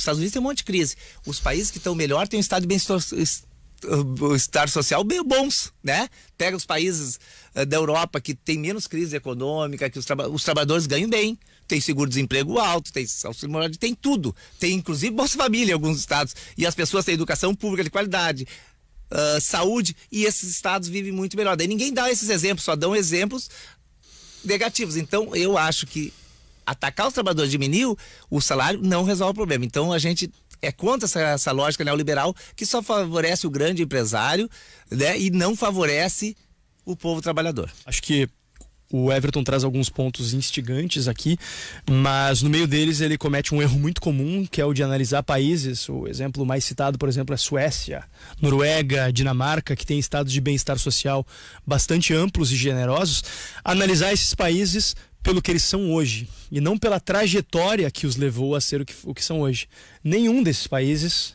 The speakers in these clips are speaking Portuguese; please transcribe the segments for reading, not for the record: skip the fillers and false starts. Os Estados Unidos tem um monte de crise. Os países que estão melhor têm um estado de bem-estar social bem bons, né? Pega os países da Europa que tem menos crise econômica, que os trabalhadores ganham bem, tem seguro-desemprego alto, tem auxílio-moradia, tem tudo. Tem inclusive Bolsa Família em alguns estados. E as pessoas têm educação pública de qualidade, saúde, e esses estados vivem muito melhor. Daí ninguém dá esses exemplos, só dão exemplos negativos. Então eu acho que atacar os trabalhadores, diminuir o salário, não resolve o problema. Então a gente é contra essa lógica neoliberal que só favorece o grande empresário, né, e não favorece o povo trabalhador. Acho que o Everton traz alguns pontos instigantes aqui, mas no meio deles ele comete um erro muito comum, que é o de analisar países. O exemplo mais citado, por exemplo, é Suécia, Noruega, Dinamarca, que tem estados de bem-estar social bastante amplos e generosos. Analisar esses países pelo que eles são hoje e não pela trajetória que os levou a ser o que são hoje. Nenhum desses países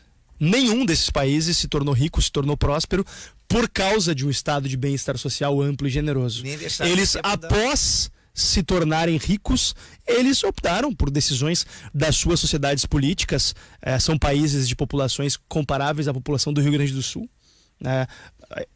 se tornou rico, se tornou próspero por causa de um estado de bem-estar social amplo e generoso. Eles, após se tornarem ricos, eles optaram por decisões das suas sociedades políticas. São países de populações comparáveis à população do Rio Grande do Sul,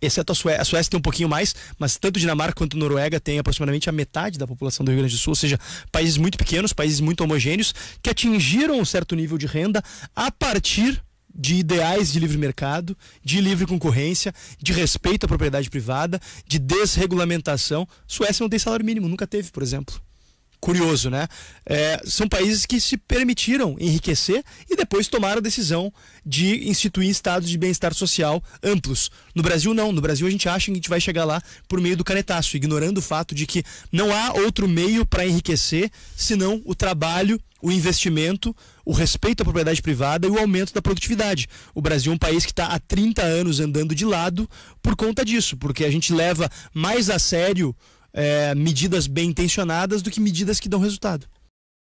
exceto a Suécia tem um pouquinho mais, mas tanto Dinamarca quanto Noruega tem aproximadamente a metade da população do Rio Grande do Sul, ou seja, países muito pequenos, países muito homogêneos, que atingiram um certo nível de renda a partir de ideais de livre mercado, de livre concorrência, de respeito à propriedade privada, de desregulamentação. Suécia não tem salário mínimo, nunca teve, por exemplo. Curioso, né? São países que se permitiram enriquecer e depois tomaram a decisão de instituir estados de bem-estar social amplos. No Brasil, não. No Brasil, a gente acha que a gente vai chegar lá por meio do canetaço, ignorando o fato de que não há outro meio para enriquecer senão o trabalho, o investimento, o respeito à propriedade privada e o aumento da produtividade. O Brasil é um país que está há 30 anos andando de lado por conta disso, porque a gente leva mais a sério medidas bem intencionadas do que medidas que dão resultado.